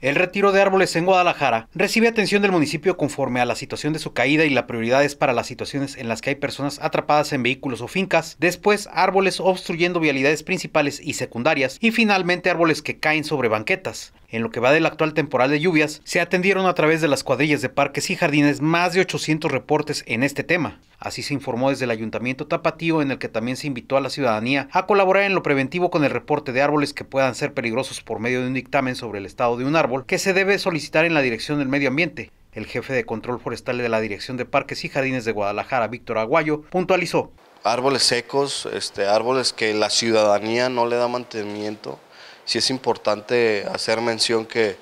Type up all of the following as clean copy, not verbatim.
El retiro de árboles en Guadalajara recibe atención del municipio conforme a la situación de su caída y la prioridad es para las situaciones en las que hay personas atrapadas en vehículos o fincas, después árboles obstruyendo vialidades principales y secundarias y finalmente árboles que caen sobre banquetas. En lo que va del actual temporal de lluvias, se atendieron a través de las cuadrillas de parques y jardines más de 800 reportes en este tema. Así se informó desde el Ayuntamiento Tapatío, en el que también se invitó a la ciudadanía a colaborar en lo preventivo con el reporte de árboles que puedan ser peligrosos por medio de un dictamen sobre el estado de un árbol que se debe solicitar en la Dirección del Medio Ambiente. El jefe de Control Forestal de la Dirección de Parques y Jardines de Guadalajara, Víctor Aguayo, puntualizó. Árboles secos, árboles que la ciudadanía no le da mantenimiento. Sí es importante hacer mención que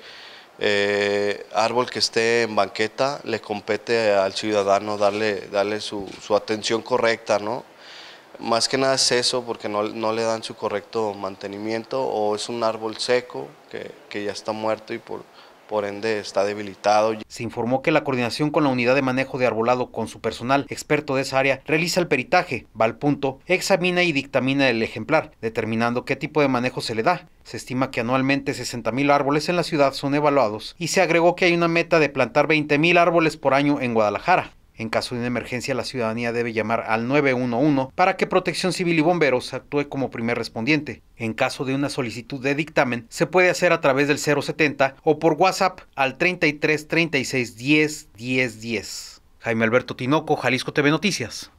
árbol que esté en banqueta le compete al ciudadano darle su atención correcta, ¿no? Más que nada es eso, porque no le dan su correcto mantenimiento, o es un árbol seco que ya está muerto y por ende está debilitado. Se informó que la coordinación con la unidad de manejo de arbolado con su personal experto de esa área realiza el peritaje, va al punto, examina y dictamina el ejemplar, determinando qué tipo de manejo se le da. Se estima que anualmente 60,000 árboles en la ciudad son evaluados y se agregó que hay una meta de plantar 20,000 árboles por año en Guadalajara. En caso de una emergencia, la ciudadanía debe llamar al 911 para que Protección Civil y Bomberos actúe como primer respondiente. En caso de una solicitud de dictamen, se puede hacer a través del 070 o por WhatsApp al 33 36 10 10 10. Jaime Alberto Tinoco, Jalisco TV Noticias.